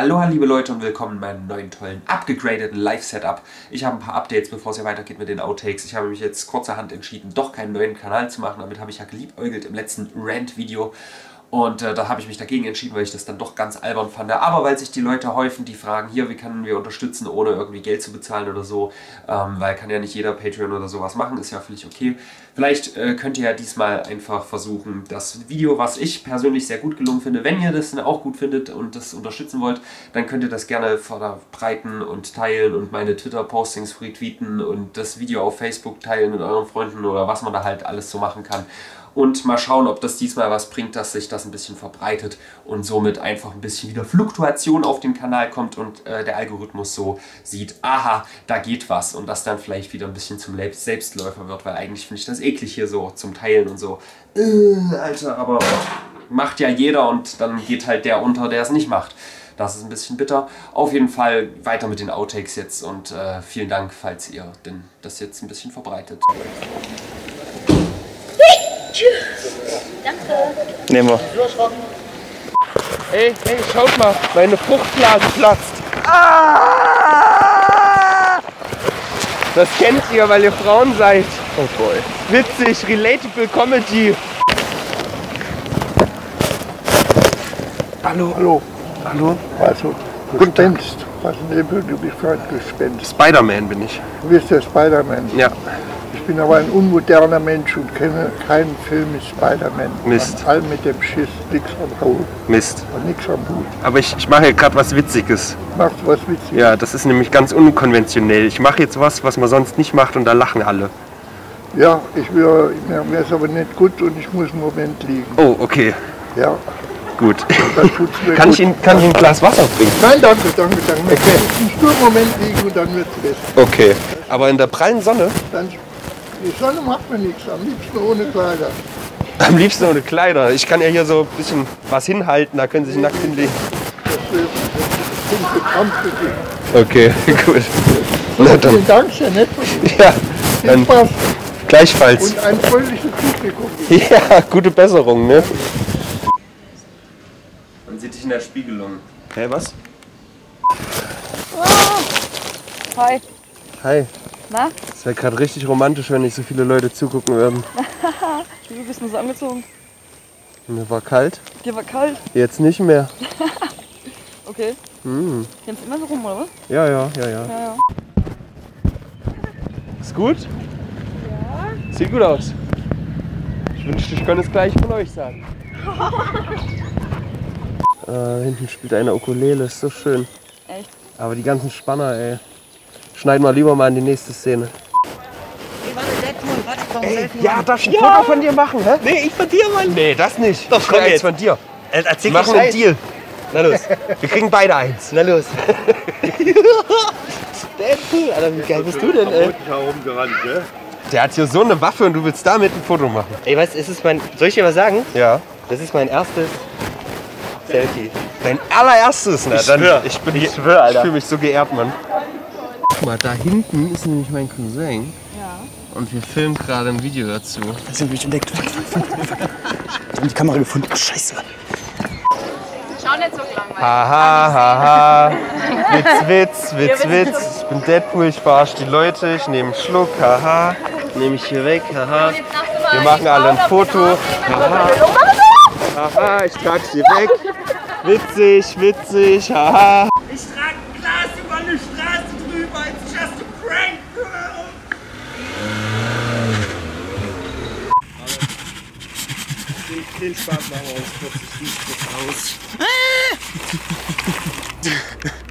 Aloha liebe Leute und willkommen in meinem neuen tollen, upgegradeten Live-Setup. Ich habe ein paar Updates, bevor es hier weitergeht mit den Outtakes. Ich habe mich jetzt kurzerhand entschieden, doch keinen neuen Kanal zu machen. Damit habe ich ja geliebäugelt im letzten Rant-Video. Und da habe ich mich dagegen entschieden, weil ich das dann doch ganz albern fand. Aber weil sich die Leute häufen, die fragen, hier, wie können wir unterstützen, ohne irgendwie Geld zu bezahlen oder so. Weil kann ja nicht jeder Patreon oder sowas machen, ist ja völlig okay. Vielleicht könnt ihr ja diesmal einfach versuchen, das Video, was ich persönlich sehr gut gelungen finde, wenn ihr das auch gut findet und das unterstützen wollt, dann könnt ihr das gerne verbreiten und teilen und meine Twitter-Postings retweeten und das Video auf Facebook teilen mit euren Freunden oder was man da halt alles so machen kann. Und mal schauen, ob das diesmal was bringt, dass sich das ein bisschen verbreitet und somit einfach ein bisschen wieder Fluktuation auf den Kanal kommt und der Algorithmus so sieht, aha, da geht was und das dann vielleicht wieder ein bisschen zum Selbstläufer wird, weil eigentlich finde ich das eklig hier so zum Teilen und so. Alter, aber macht ja jeder und dann geht halt der unter, der es nicht macht. Das ist ein bisschen bitter. Auf jeden Fall weiter mit den Outtakes jetzt und vielen Dank, falls ihr denn das jetzt ein bisschen verbreitet. Danke. Nehmen wir. Ey, hey, schaut mal, meine Fruchtblase platzt. Ah! Das kennt ihr, weil ihr Frauen seid. Oh boy. Witzig, relatable Comedy. Hallo, hallo. Hallo? Also, du Guten spinnst. Was in der Bühne, du bist gerade gespinnt. Spider-Man bin ich. Du bist der Spider-Man. Ja. Ich bin aber ein unmoderner Mensch und kenne keinen Film mit Spider-Man. Mist. All mit dem Schiss, nix am Hut. Mist. Und nix am Hut. Aber ich mache hier gerade was Witziges. Machst du was Witziges? Ja, das ist nämlich ganz unkonventionell. Ich mache jetzt was, was man sonst nicht macht und da lachen alle. Ja, mir ist aber nicht gut und ich muss einen Moment liegen. Oh, okay. Ja. Gut. Kann ich ein Glas Wasser trinken? Nein, danke, danke, danke. Okay. Ich muss einen Moment liegen und dann wird's besser. Okay. Aber in der prallen Sonne? Die Sonne macht mir nichts, am liebsten ohne Kleider. Am liebsten ohne Kleider? Ich kann ja hier so ein bisschen was hinhalten, da können Sie sich nackt hinlegen. Das ist okay, gut. Na dann. Vielen Dank, sehr nett von Ihnen. Ja, dann Spaß. Gleichfalls. Und ein freundliches Publikum. Ja, gute Besserung, ne? Man sieht dich in der Spiegelung. Hä, hey, was? Oh. Hi. Hi. Na? Es wäre gerade richtig romantisch, wenn nicht so viele Leute zugucken würden. Wieso bist du so angezogen? Mir war kalt. Dir war kalt? Jetzt nicht mehr. Okay. Mm. Die haben immer so rum, oder was? Ja. Ist gut? Ja. Sieht gut aus. Ich wünschte, ich könnte es gleich von euch sagen. Hinten spielt eine Ukulele, ist so schön. Echt? Aber die ganzen Spanner, ey. Schneiden wir lieber mal in die nächste Szene. Hey, warte, Deadpool, warte, komm, ja, darf ich ein Foto von dir machen, hä? Nee, ich von dir, Mann. Nee, das nicht. Doch, komm jetzt. Von dir. Erzähl wir machen einen Deal. Na los. Wir kriegen beide eins. Na los. Deadpool, Alter, wie geil bist du denn, ey? Der hat hier so eine Waffe und du willst damit ein Foto machen. Ey, was ist es, soll ich dir was sagen? Ja. Das ist mein erstes Selfie. Dein allererstes? Na, ich schwör, Alter. Ich fühle mich so geehrt, Mann. Guck mal, da hinten ist nämlich mein Cousin. Ja. Und wir filmen gerade ein Video dazu. Da sind wir nicht entdeckt. Ich hab die Kamera gefunden. Oh, scheiße. Schau nicht so langweilig. Haha. Witz. Ich bin Deadpool, ich verarsche die Leute. Ich nehme einen Schluck. Haha. Nehme ich hier weg. Haha. Wir machen alle ein Foto. Haha. Ich trage sie weg. Witzig. Haha. Ich trage ein Glas über eine Straße. Den Spaß machen wir uns kurz aus.